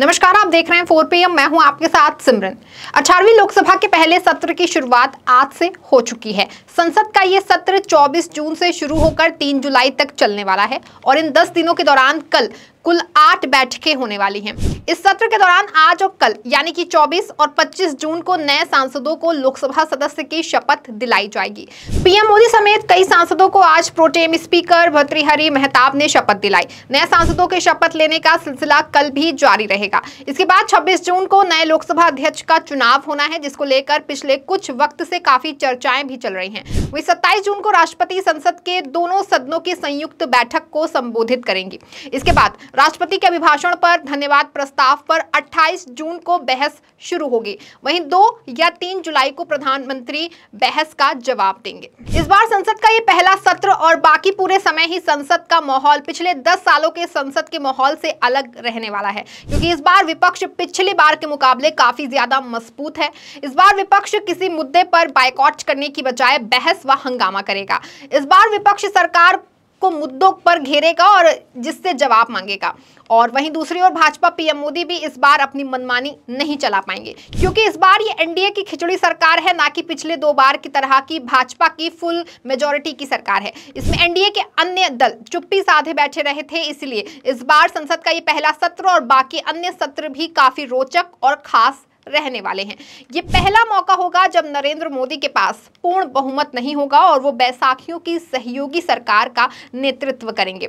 नमस्कार, आप देख रहे हैं 4 PM, मैं हूं आपके साथ सिमरन। 18वीं लोकसभा के पहले सत्र की शुरुआत आज से हो चुकी है। संसद का ये सत्र 24 जून से शुरू होकर 3 जुलाई तक चलने वाला है और इन 10 दिनों के दौरान कल कुल 8 बैठकें होने वाली हैं। इस सत्र के दौरान आज और कल यानी कि 24 और 25 जून को नए सांसदों को लोकसभा सदस्य की शपथ दिलाई जाएगी। पीएम मोदी समेत कई सांसदों को आज प्रोटेम स्पीकर भटरी हरि महताब ने शपथ दिलाई। नए सांसदों के शपथ लेने का सिलसिला कल भी जारी रहेगा। इसके बाद 26 जून को नए लोकसभा अध्यक्ष का चुनाव होना है, जिसको लेकर पिछले कुछ वक्त से काफी चर्चाएं भी चल रही हैं। वही 27 जून को राष्ट्रपति संसद के दोनों सदनों की संयुक्त बैठक को संबोधित करेंगी। इसके बाद राष्ट्रपति के अभिभाषण पर धन्यवाद प्रस्ताव पर 28 जून को बहस शुरू होगी। वहीं 2 या 3 जुलाई को प्रधानमंत्री बहस का जवाब देंगे। इस बार संसद का ये पहला सत्र और बाकी पूरे समय ही संसद का माहौल पिछले 10 सालों के संसद के माहौल से अलग रहने वाला है, क्योंकि इस बार विपक्ष पिछली बार के मुकाबले काफी ज्यादा मजबूत है। इस बार विपक्ष किसी मुद्दे पर बायकॉट करने की बजाय बहस व हंगामा करेगा। इस बार विपक्ष सरकार को मुद्दों पर घेरेगा और जिससे जवाब मांगेगा। और वहीं दूसरी ओर भाजपा पीएम मोदी भी इस बार अपनी मनमानी नहीं चला पाएंगे, क्योंकि इस बार ये एनडीए की खिचड़ी सरकार है, ना कि पिछले 2 बार की तरह की भाजपा की फुल मेजॉरिटी की सरकार है। इसमें एनडीए के अन्य दल चुप्पी साधे बैठे रहे थे, इसलिए इस बार संसद का ये पहला सत्र और बाकी अन्य सत्र भी काफी रोचक और खास रहने वाले हैं। ये पहला मौका होगा जब नरेंद्र मोदी के पास पूर्ण बहुमत नहीं होगा और वो बैसाखियों की सहयोगी सरकार का नेतृत्व करेंगे,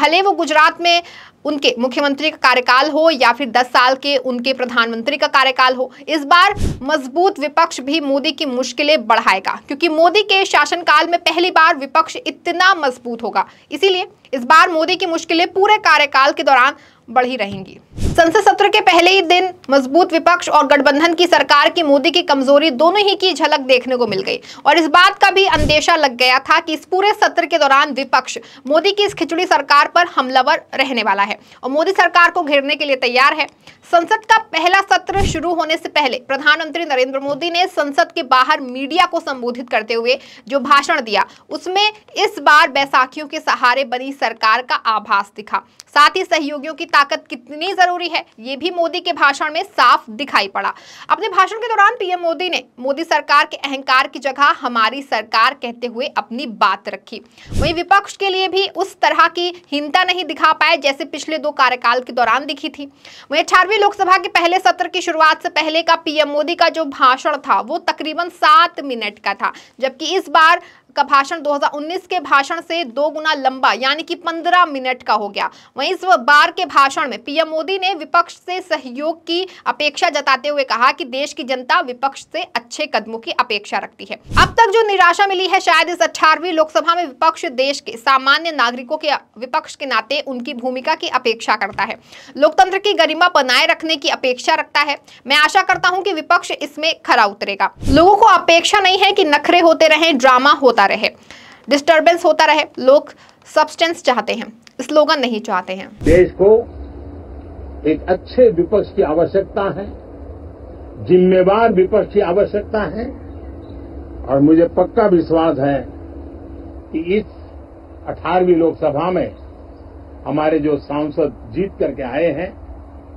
भले वो गुजरात में उनके मुख्यमंत्री का कार्यकाल हो या फिर 10 साल के उनके प्रधानमंत्री का कार्यकाल हो। इस बार मजबूत विपक्ष भी मोदी की मुश्किलें बढ़ाएगा, क्योंकि मोदी के शासनकाल में पहली बार विपक्ष इतना मजबूत होगा, इसीलिए इस बार मोदी की मुश्किलें पूरे कार्यकाल के दौरान बढ़ी रहेंगी। संसद सत्र के पहले ही दिन मजबूत विपक्ष और गठबंधन की सरकार की मोदी की कमजोरी दोनों ही की झलक देखने को मिल गई और इस बात का भी अंदेशा लग गया था कि इस पूरे सत्र के दौरान विपक्ष मोदी की इस खिचड़ी सरकार पर हमलावर रहने वाला है और मोदी सरकार को घेरने के लिए तैयार है। संसद का पहला सत्र शुरू होने से पहले प्रधानमंत्री नरेंद्र मोदी ने संसद के बाहर मीडिया को संबोधित करते हुए जो भाषण दिया, उसमें इस बार बैसाखियों के सहारे बनी सरकार का आभास दिखा। साथ ही सहयोगियों की ताकत कितनी जरूरी है, ये भी मोदी के भाषण में साफ दिखाई पड़ा। अपने भाषण के दौरान पीएम मोदी ने मोदी सरकार के अहंकार की जगह हमारी सरकार कहते हुए अपनी बात रखी। वहीं विपक्ष के लिए भी उस तरह की हीनता नहीं दिखा पाए जैसे पिछले 2 कार्यकाल के दौरान दिखी थी। वहीं 18वीं लोकसभा के पहले सत्र की शुरुआत से पहले का पीएम मोदी का जो भाषण था वो तकरीबन 7 मिनट का था, जबकि इस बार का भाषण 2019 के भाषण से 2 गुना लंबा यानी कि 15 मिनट का हो गया। वहीं इस बार के भाषण में पीएम मोदी ने विपक्ष से सहयोग की अपेक्षा जताते हुए कहा कि देश की जनता विपक्ष से अच्छे कदमों की अपेक्षा रखती है। अब तक जो निराशा मिली है, शायद इस 18वीं लोकसभा में विपक्ष देश के सामान्य नागरिकों के विपक्ष के नाते उनकी भूमिका की अपेक्षा करता है, लोकतंत्र की गरिमा बनाए रखने की अपेक्षा रखता है। मैं आशा करता हूँ कि विपक्ष इसमें खरा उतरेगा। लोगों को अपेक्षा नहीं है कि नखरे होते रहे, ड्रामा होता रहे, डिस्टरबेंस होता रहे। लोग सब्सटेंस चाहते हैं, स्लोगन नहीं चाहते हैं। देश को एक अच्छे विपक्ष की आवश्यकता है, जिम्मेवार विपक्ष की आवश्यकता है और मुझे पक्का विश्वास है कि इस 18वीं लोकसभा में हमारे जो सांसद जीत करके आए हैं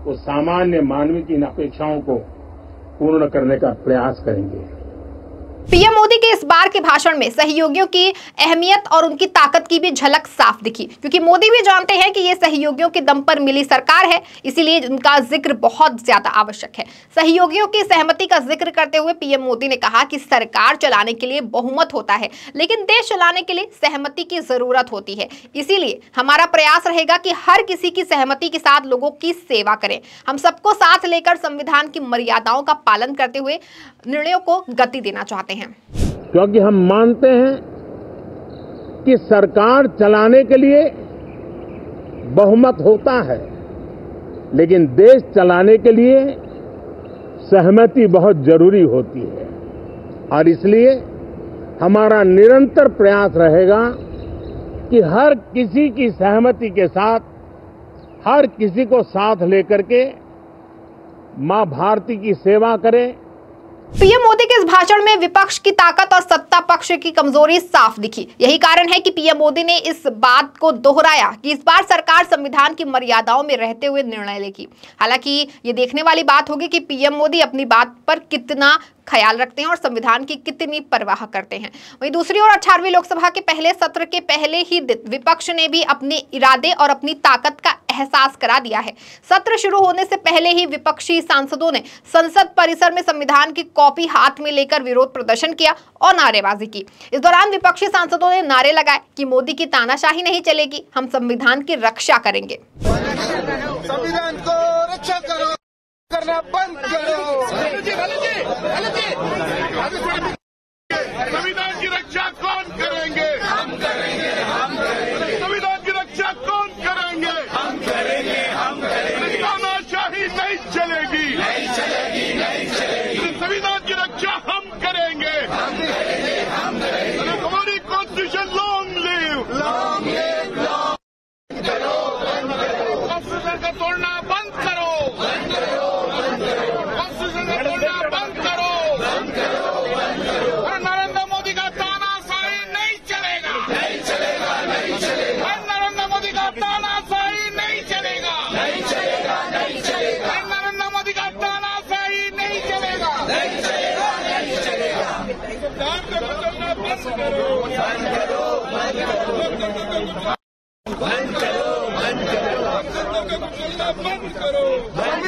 वो सामान्य मानवीय की इन अपेक्षाओं को पूर्ण करने का प्रयास करेंगे। पीएम मोदी के इस बार के भाषण में सहयोगियों की अहमियत और उनकी ताकत की भी झलक साफ दिखी, क्योंकि मोदी भी जानते हैं कि ये सहयोगियों के दम पर मिली सरकार है, इसीलिए उनका जिक्र बहुत ज्यादा आवश्यक है। सहयोगियों की सहमति का जिक्र करते हुए पीएम मोदी ने कहा कि सरकार चलाने के लिए बहुमत होता है, लेकिन देश चलाने के लिए सहमति की जरूरत होती है। इसीलिए हमारा प्रयास रहेगा कि हर किसी की सहमति के साथ लोगों की सेवा करें। हम सबको साथ लेकर संविधान की मर्यादाओं का पालन करते हुए निर्णयों को गति देना चाहते हैं, क्योंकि हम मानते हैं कि सरकार चलाने के लिए बहुमत होता है, लेकिन देश चलाने के लिए सहमति बहुत जरूरी होती है। और इसलिए हमारा निरंतर प्रयास रहेगा कि हर किसी की सहमति के साथ हर किसी को साथ लेकर के मां भारती की सेवा करें, पीएम मोदी के इस भाषण में विपक्ष की ताकत और सत्ता पक्ष की कमजोरी साफ दिखी। यही कारण है कि पीएम मोदी ने इस बात को दोहराया कि इस बार सरकार संविधान की मर्यादाओं में रहते हुए निर्णय लेगी। हालांकि ये देखने वाली बात होगी कि पीएम मोदी अपनी बात पर कितना ख्याल रखते हैं और संविधान की कितनी परवाह करते हैं। वहीं दूसरी ओर 18वीं लोकसभा के पहले सत्र के पहले ही विपक्ष ने भी अपने इरादे और अपनी ताकत का एहसास करा दिया है। सत्र शुरू होने से पहले ही विपक्षी सांसदों ने संसद परिसर में संविधान की कॉपी हाथ में लेकर विरोध प्रदर्शन किया और नारेबाजी की। इस दौरान विपक्षी सांसदों ने नारे लगाए कि मोदी की तानाशाही नहीं चलेगी, हम संविधान की रक्षा करेंगे। संविधान को रक्षा करो, करना बंद करो। संविधान की रक्षा कौन करेंगे? हम करेंगे, हम करेंगे। संविधान की रक्षा कौन करेंगे? हम करेंगे, हम करेंगे। तानाशाही नहीं चलेगी, नहीं चलेगी, नहीं चलेगी। संविधान की रक्षा हम करेंगे, हम करेंगे, हम करेंगे। हमारी constitution long live, long live, long करो, बंद करो। कॉन्स्टिट्यूशन का तोड़ना बंद करो, बंद करो। नरेंद्र मोदी का तानाशाही नहीं चलेगा, नहीं चलेगा, नहीं चलेगा। नरेंद्र मोदी का तानाशाही नहीं चलेगा, नहीं चलेगा, नहीं चलेगा। नरेंद्र मोदी का तानाशाही नहीं चलेगा, नहीं चलेगा, नहीं चलेगा। बंद करो, बंद करो, बंद करो, बंद करो, बंद करो, बंद करो।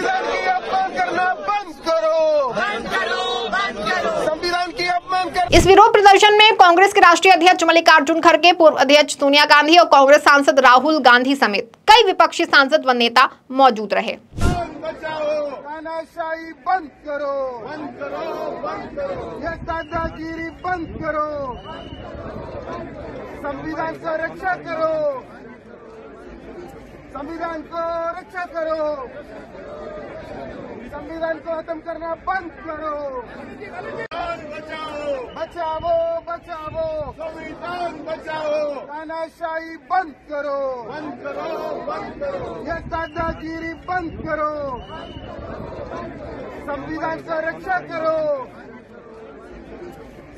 संविधान की अपमान करना बंद करो, बंद करो, बंद करो। संविधान की अपमान कर। इस विरोध प्रदर्शन में कांग्रेस के राष्ट्रीय अध्यक्ष मल्लिकार्जुन खड़गे, पूर्व अध्यक्ष सोनिया गांधी और कांग्रेस सांसद राहुल गांधी समेत कई विपक्षी सांसद व नेता मौजूद रहे। तानाशाही बंद करो, बंद करो, बंद करो। ये दादागिरी बंद करो, संविधान का रक्षा करो, संविधान को रक्षा करो, संविधान को खत्म करना बंद करो। बचाओ, बचाओ, बचाओ। संविधान बचाओ। तानाशाही बंद करो, बंद करो, बंद करो। ये दादागिरी बंद करो, संविधान का रक्षा करो,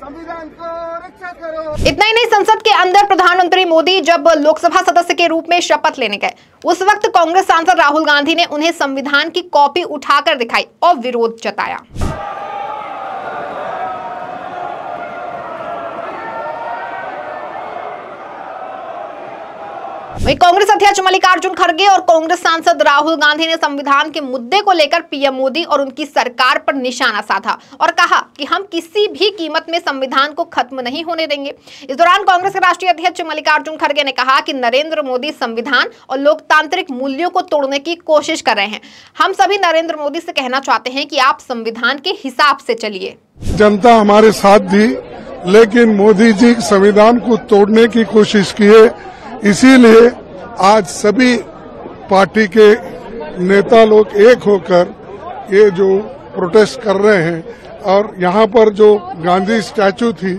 संविधान को रक्षा करो। इतना ही नहीं, संसद के अंदर प्रधानमंत्री मोदी जब लोकसभा सदस्य के रूप में शपथ लेने गए, उस वक्त कांग्रेस सांसद राहुल गांधी ने उन्हें संविधान की कॉपी उठाकर दिखाई और विरोध जताया। वहीं कांग्रेस अध्यक्ष मल्लिकार्जुन खड़गे और कांग्रेस सांसद राहुल गांधी ने संविधान के मुद्दे को लेकर पीएम मोदी और उनकी सरकार पर निशाना साधा और कहा कि हम किसी भी कीमत में संविधान को खत्म नहीं होने देंगे। इस दौरान कांग्रेस के राष्ट्रीय अध्यक्ष मल्लिकार्जुन खड़गे ने कहा कि नरेंद्र मोदी संविधान और लोकतांत्रिक मूल्यों को तोड़ने की कोशिश कर रहे हैं। हम सभी नरेंद्र मोदी से कहना चाहते हैं कि आप संविधान के हिसाब से चलिए। जनता हमारे साथ थी, लेकिन मोदी जी संविधान को तोड़ने की कोशिश किए, इसीलिए आज सभी पार्टी के नेता लोग एक होकर ये जो प्रोटेस्ट कर रहे हैं और यहाँ पर जो गांधी स्टैचू थी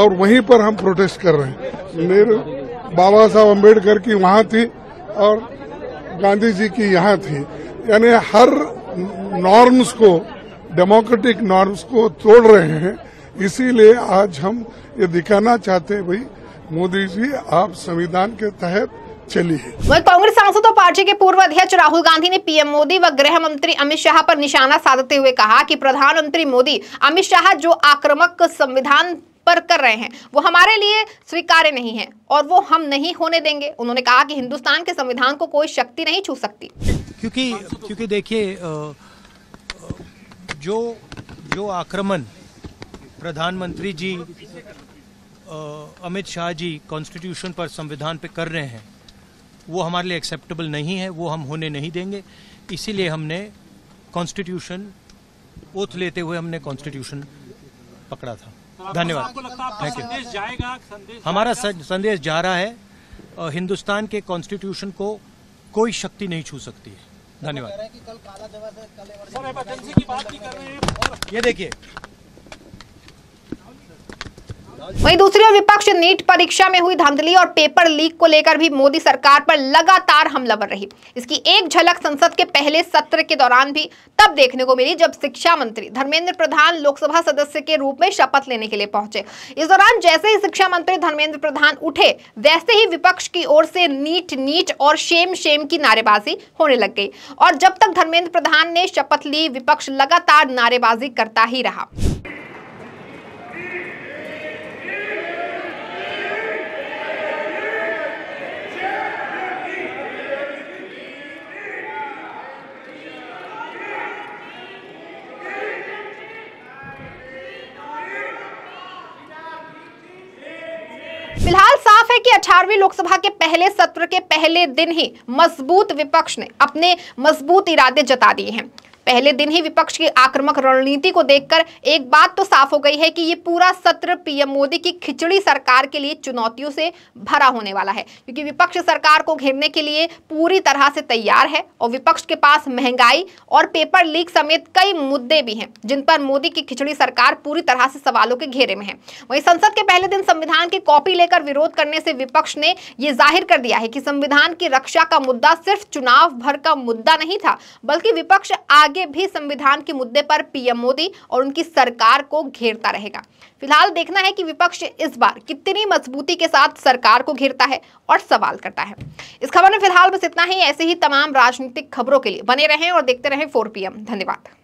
और वहीं पर हम प्रोटेस्ट कर रहे हैं। नेहरू बाबा साहब अम्बेडकर की वहाँ थी और गांधी जी की यहाँ थी, यानी हर नॉर्म्स को, डेमोक्रेटिक नॉर्म्स को तोड़ रहे हैं। इसीलिए आज हम ये दिखाना चाहते हैं, भाई मोदी जी आप संविधान के तहत चलिए। वही कांग्रेस सांसद और पार्टी के पूर्व अध्यक्ष राहुल गांधी ने पीएम मोदी व गृह मंत्री अमित शाह पर निशाना साधते हुए कहा कि प्रधानमंत्री मोदी, अमित शाह जो आक्रामक संविधान पर कर रहे हैं वो हमारे लिए स्वीकार्य नहीं है और वो हम नहीं होने देंगे। उन्होंने कहा कि हिंदुस्तान के संविधान को कोई शक्ति नहीं छू सकती, क्योंकि देखिए जो आक्रमण प्रधानमंत्री जी, अमित शाह जी कॉन्स्टिट्यूशन पर, संविधान पे कर रहे हैं, वो हमारे लिए एक्सेप्टेबल नहीं है, वो हम होने नहीं देंगे। इसीलिए हमने कॉन्स्टिट्यूशन ओथ लेते हुए हमने कॉन्स्टिट्यूशन पकड़ा था। धन्यवाद, थैंक यू। हमारा संदेश जा रहा है, हिंदुस्तान के कॉन्स्टिट्यूशन को कोई शक्ति नहीं छू सकती है। धन्यवाद। ये देखिए वहीं दूसरी ओर विपक्ष नीट परीक्षा में हुई धांधली और पेपर लीक को लेकर भी मोदी सरकार पर लगातार हमलावर रही। इसकी एक झलक संसद के पहले सत्र के दौरान भी तब देखने को मिली जब शिक्षा मंत्री धर्मेंद्र प्रधान लोकसभा सदस्य के रूप में शपथ लेने के लिए पहुंचे। इस दौरान जैसे ही शिक्षा मंत्री धर्मेंद्र प्रधान उठे वैसे ही विपक्ष की ओर से नीट नीट और शेम शेम की नारेबाजी होने लग गई और जब तक धर्मेंद्र प्रधान ने शपथ ली विपक्ष लगातार नारेबाजी करता ही रहा। फिलहाल साफ है कि 18वीं लोकसभा के पहले सत्र के पहले दिन ही मजबूत विपक्ष ने अपने मजबूत इरादे जता दिए हैं। पहले दिन ही विपक्ष की आक्रामक रणनीति को देखकर एक बात तो साफ हो गई है कि ये पूरा सत्र पीएम मोदी की खिचड़ी सरकार के लिए चुनौतियों से भरा होने वाला है, क्योंकि विपक्ष सरकार को घेरने के लिए पूरी तरह से तैयार है और विपक्ष के पास महंगाई और पेपर लीक समेत कई मुद्दे भी हैं जिन पर मोदी की खिचड़ी सरकार पूरी तरह से सवालों के घेरे में है। वहीं संसद के पहले दिन संविधान की कॉपी लेकर विरोध करने से विपक्ष ने यह जाहिर कर दिया है कि संविधान की रक्षा का मुद्दा सिर्फ चुनाव भर का मुद्दा नहीं था, बल्कि विपक्ष आगे भी संविधान के मुद्दे पर पीएम मोदी और उनकी सरकार को घेरता रहेगा। फिलहाल देखना है कि विपक्ष इस बार कितनी मजबूती के साथ सरकार को घेरता है और सवाल करता है। इस खबर में फिलहाल बस इतना ही। ऐसे ही तमाम राजनीतिक खबरों के लिए बने रहें और देखते रहें 4 PM। धन्यवाद।